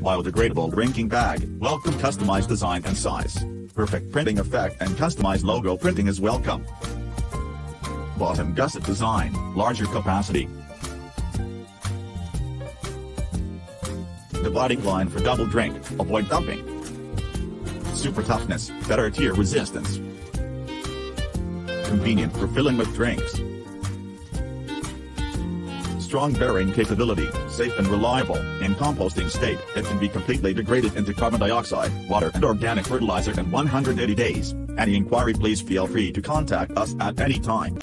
Biodegradable drinking bag. Welcome customized design and size. Perfect printing effect and customized logo printing is welcome. Bottom gusset design, larger capacity. Dividing line for double drink, avoid dumping. Super toughness, better tear resistance. Convenient for filling with drinks. Strong bearing capability, safe and reliable. In composting state, it can be completely degraded into carbon dioxide, water and organic fertilizer in 180 days. Any inquiry, please feel free to contact us at any time.